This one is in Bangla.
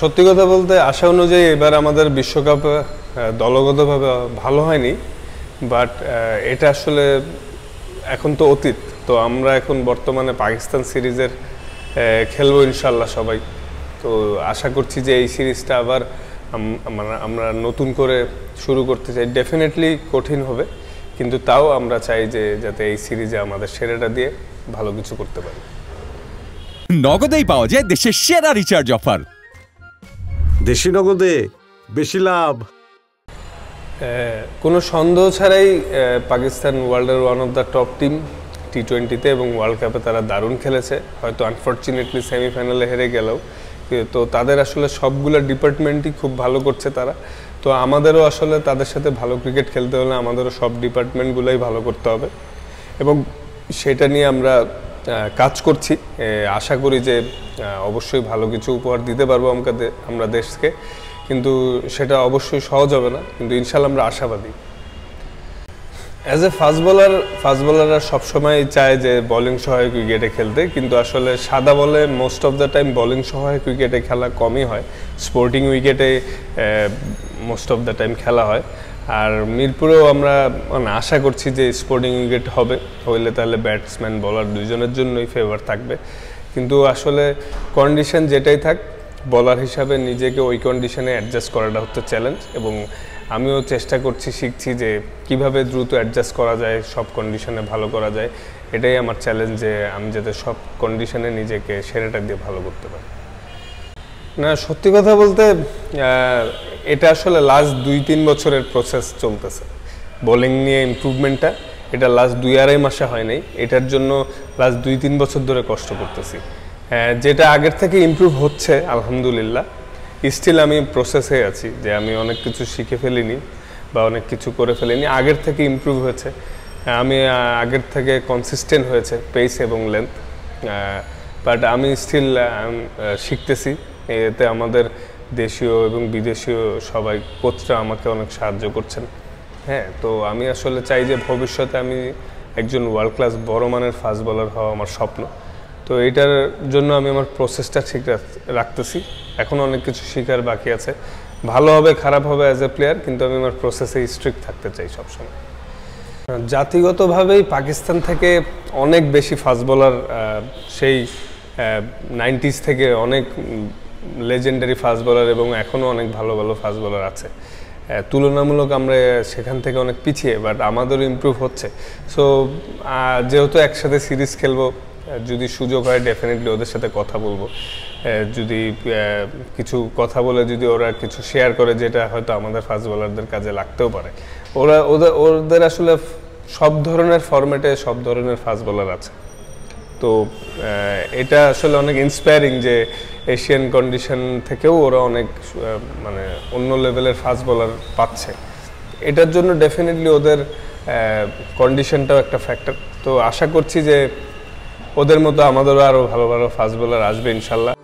সত্যি কথা বলতে আশা অনুযায়ী এবার আমাদের বিশ্বকাপ দলগতভাবে ভালো হয়নি, বাট এটা আসলে এখন তো অতীত। তো আমরা এখন বর্তমানে পাকিস্তান সিরিজের খেলবো ইনশাল্লাহ সবাই। তো আশা করছি যে এই সিরিজটা আবার আমরা নতুন করে শুরু করতে চাই। ডেফিনেটলি কঠিন হবে, কিন্তু তাও আমরা চাই যে যাতে এই সিরিজে আমাদের সেরাটা দিয়ে ভালো কিছু করতে পারি। নগদেই পাওয়া যায় দেশের সেরা রিচার্জ অফার, দেশি নগদে বেশি লাভ। কোনো সন্দেহ ছাড়াই পাকিস্তান ওয়ার্ল্ডের one of the top team T20-তে, এবং ওয়ার্ল্ড কাপে তারা দারুণ খেলেছে। হয়তো আনফর্চুনেটলি সেমিফাইনালে হেরে গেলেও, তো তাদের আসলে সবগুলো ডিপার্টমেন্টই খুব ভালো করছে তারা। তো আমাদেরও আসলে তাদের সাথে ভালো ক্রিকেট খেলতে হলে আমাদেরও সব ডিপার্টমেন্টগুলোই ভালো করতে হবে, এবং সেটা নিয়ে আমরা কাজ করছি। আশা করি যে অবশ্যই ভালো কিছু উপহার দিতে পারবো আমরা দেশকে, কিন্তু সেটা অবশ্যই সহজ হবে না, কিন্তু ইনশাল্লাহ আমরা আশাবাদী। অ্যাজ এ ফাস্ট বোলাররা সবসময় চায় যে বলিং সহায়ক উইকেটে খেলতে, কিন্তু আসলে সাদা বলে most of the time bowling সহায়ক উইকেটে খেলা কমই হয়, স্পোর্টিং উইকেটে মোস্ট অফ দ্য টাইম খেলা হয়। আর মিরপুরেও আমরা আশা করছি যে স্পোর্টিং উইকেট হবে, হইলে তাহলে ব্যাটসম্যান বলার দুজনের জন্যই ফেভার থাকবে। কিন্তু আসলে কন্ডিশন যেটাই থাক, বলার হিসাবে নিজেকে ওই কন্ডিশনে অ্যাডজাস্ট করাটা হচ্ছে চ্যালেঞ্জ, এবং আমিও চেষ্টা করছি, শিখছি যে কিভাবে দ্রুত অ্যাডজাস্ট করা যায়, সব কন্ডিশনে ভালো করা যায়। এটাই আমার চ্যালেঞ্জ, যে আমি যাতে সব কন্ডিশনে নিজেকে সেরাটা দিয়ে ভালো করতে পারি। না, সত্যি কথা বলতে এটা আসলে লাস্ট 2-3 বছরের প্রসেস চলতেছে বোলিং নিয়ে ইমপ্রুভমেন্টটা। এটা লাস্ট 2-2.5 মাসে হয় নাই, এটার জন্য লাস্ট 2-3 বছর ধরে কষ্ট করতেছি, যেটা আগের থেকে ইমপ্রুভ হচ্ছে আলহামদুলিল্লাহ। স্টিল আমি প্রসেসে আছি, যে আমি অনেক কিছু শিখে ফেলিনি বা অনেক কিছু করে ফেলিনি। আগের থেকে ইমপ্রুভ হয়েছে, আমি আগের থেকে কনসিস্টেন্ট হয়েছে পেস এবং লেন্থ, বাট আমি স্টিল শিখতেছি। এতে আমাদের দেশীয় এবং বিদেশীয় সবাই কোচরা আমাকে অনেক সাহায্য করছেন। হ্যাঁ, তো আমি আসলে চাই যে ভবিষ্যতে আমি একজন ওয়ার্ল্ড ক্লাস বড় মানের ফাস্ট বোলার হওয়া আমার স্বপ্ন। তো এটার জন্য আমি আমার প্রসেসটা ঠিক রাখতেছি। এখন অনেক কিছু শেখার বাকি আছে, ভালো হবে খারাপ হবে অ্যাজ এ প্লেয়ার, কিন্তু আমি আমার প্রসেসে স্ট্রিক্ট থাকতে চাই সবসময়। জাতিগতভাবেই পাকিস্তান থেকে অনেক বেশি ফাস্ট বোলার, সেই 90s থেকে অনেক লেজেন্ডারি ফাস্ট বোলার এবং এখনও অনেক ভালো ভালো ফাস্ট বোলার আছে। তুলনামূলক আমরা সেখান থেকে অনেক পিছিয়ে, বাট আমাদেরও ইমপ্রুভ হচ্ছে। সো যেহেতু একসাথে সিরিজ খেলবো, যদি সুযোগ হয় ডেফিনেটলি ওদের সাথে কথা বলবো। যদি কিছু কথা বলে যদি ওরা কিছু শেয়ার করে, যেটা হয়তো আমাদের ফাস্ট বোলারদের কাজে লাগতেও পারে। ওদের আসলে সব ধরনের ফরম্যাটে সব ধরনের ফাস্ট বোলার আছে। তো এটা আসলে অনেক ইন্সপায়ারিং, যে এশিয়ান কন্ডিশন থেকেও ওরা অনেক অন্য লেভেলের ফাস্ট বোলার পাচ্ছে। এটার জন্য ডেফিনেটলি ওদের কন্ডিশনটাও একটা ফ্যাক্টর। তো আশা করছি যে ওদের মতো আমাদেরও আরও ভালো ভালো ফাস্ট বোলার আসবে ইনশাল্লাহ।